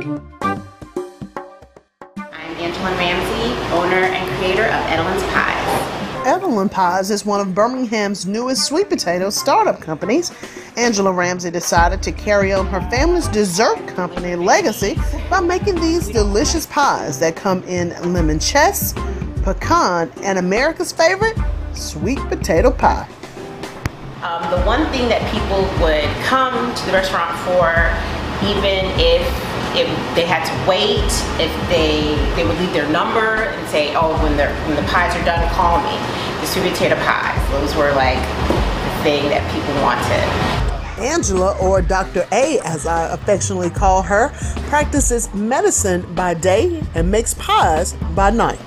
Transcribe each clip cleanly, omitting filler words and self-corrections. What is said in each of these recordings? I'm Angela Ramsey, owner and creator of Edolyn's Pies. Edolyn's Pies is one of Birmingham's newest sweet potato startup companies. Angela Ramsey decided to carry on her family's dessert company legacy by making these delicious pies that come in lemon chess, pecan, and America's favorite, sweet potato pie. The one thing that people would come to the restaurant for, even if they had to wait, if they would leave their number and say, oh, when the pies are done, call me. The sweet potato pies, those were like the thing that people wanted. Angela, or Dr. A as I affectionately call her, practices medicine by day and makes pies by night.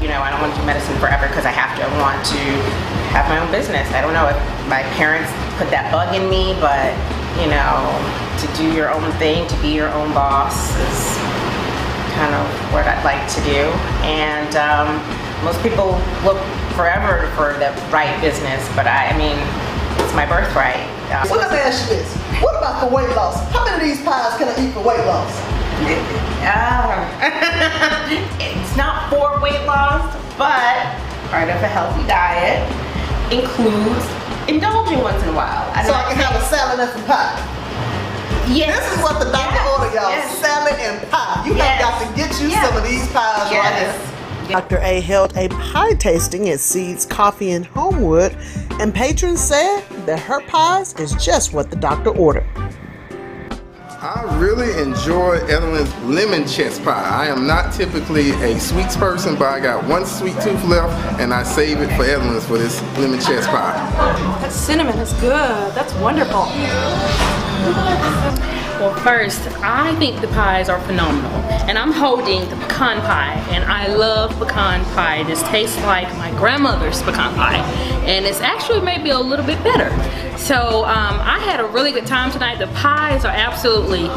You know, I don't want to do medicine forever because I want to have my own business. I don't know if my parents put that bug in me, but you know, to do your own thing, to be your own boss is kind of what I'd like to do. And most people look forever for the right business, but I mean, it's my birthright. So let me ask you this. What about for weight loss? How many of these pies can I eat for weight loss? It's not for weight loss, but part of a healthy diet includes indulging once in a while. I can have a salad and some pie? Yes. This is what the doctor ordered, y'all. Yes. Salad and pie. You have got to get you some of these pies right here. Dr. A held a pie tasting at Seeds Coffee in Homewood, and patrons said that her pies is just what the doctor ordered. I really enjoy Edolyn's lemon chess pie. I am not typically a sweets person, but I got one sweet tooth left, and I save it for Edolyn's for this lemon chess pie. That cinnamon is good. That's wonderful. Well, first, I think the pies are phenomenal, and I'm holding the pecan pie, and I love pecan pie. This tastes like my grandmother's pecan pie, and it's actually maybe a little bit better. So I had a really good time tonight. The pies are absolutely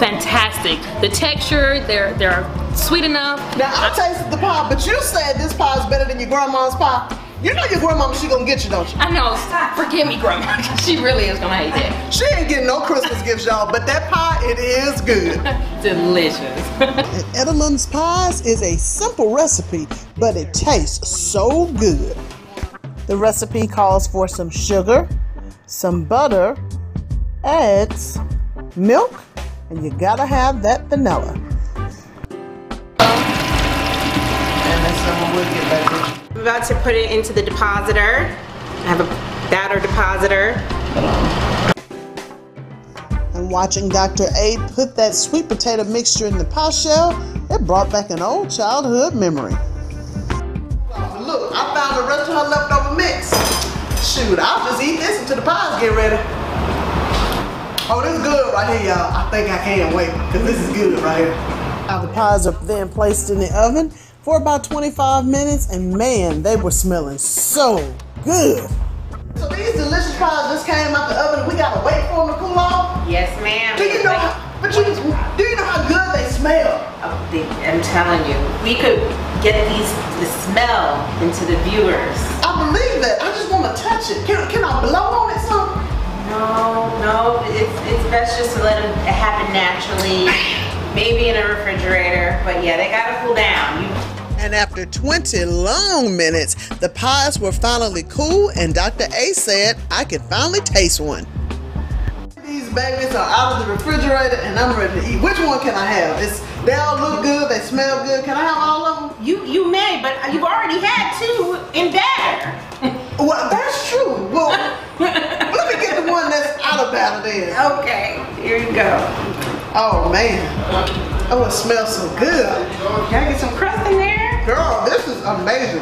fantastic. The texture, they're sweet enough. Now, I tasted the pie, but you said this pie is better than your grandma's pie. You know your grandmama, she gonna get you, don't you? I know, stop. Forgive me, grandma. She really is gonna hate that. She ain't getting no Christmas gifts, y'all, but that pie, it is good. Delicious. Edolyn's Pies is a simple recipe, but it tastes so good. The recipe calls for some sugar, some butter, eggs, milk, and you gotta have that vanilla. And that's something we'll get back to. I'm about to put it into the depositor. I have a batter depositor. And watching Dr. A put that sweet potato mixture in the pie shell, it brought back an old childhood memory. Look, I found the rest of her leftover mix. Shoot, I'll just eat this until the pies get ready. Oh, this is good right here, y'all. I think I can't wait, because this is good right here. The pies are then placed in the oven for about 25 minutes, and man, they were smelling so good. So these delicious pies just came out the oven, and we gotta wait for them to cool off? Yes, ma'am. Do you know how good they smell? I'm telling you, we could get the smell into the viewers. I believe that. I just wanna touch it. Can I blow on it some? No, it's best just to let them happen naturally. Maybe in a refrigerator, but yeah, they gotta cool down. And after 20 long minutes, the pies were finally cool, and Dr. A said I could finally taste one. These babies are out of the refrigerator, and I'm ready to eat. Which one can I have? They all look good, they smell good. Can I have all of them? You may, but you've already had two in batter. Well, that's true. Well, let me get the one that's out of batter then. Okay, here you go. Oh man, oh it smells so good. Can I get some crust in there? Girl, this is amazing.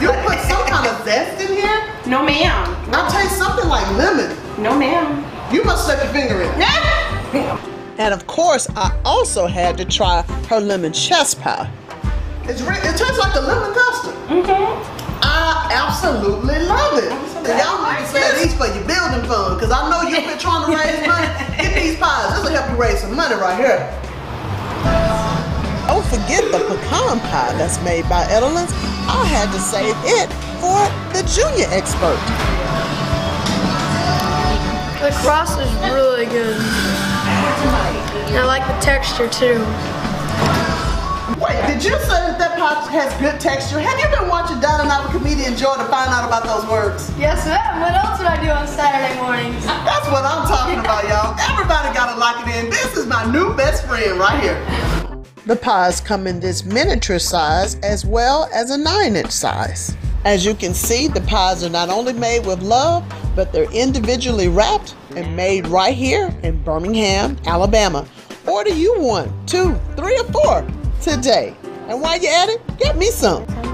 You put some kind of zest in here? No ma'am. I taste something like lemon. No ma'am. You must stick your finger in it. And of course, I also had to try her lemon chess pie. It tastes like a lemon custard. Mm-hmm. I absolutely love it. And y'all need to sell these for your building fund, because I know you've been trying to raise money. These pies, this will help you raise some money right here. Don't forget the pecan pie that's made by Edolyn's. I had to save it for the junior expert. The crust is really good. And I like the texture too. Wait, did you say that pop has good texture? Have you been watching Dining Out With Comedienne Joy to find out about those words? Yes, ma'am. What else would I do on Saturday mornings? That's what I'm talking about, y'all. Everybody gotta lock it in. This is my new best friend right here. The pies come in this miniature size as well as a 9-inch size. As you can see, the pies are not only made with love, but they're individually wrapped and made right here in Birmingham, Alabama. Order you 1, 2, 3, or 4 today. And while you're at it, get me some.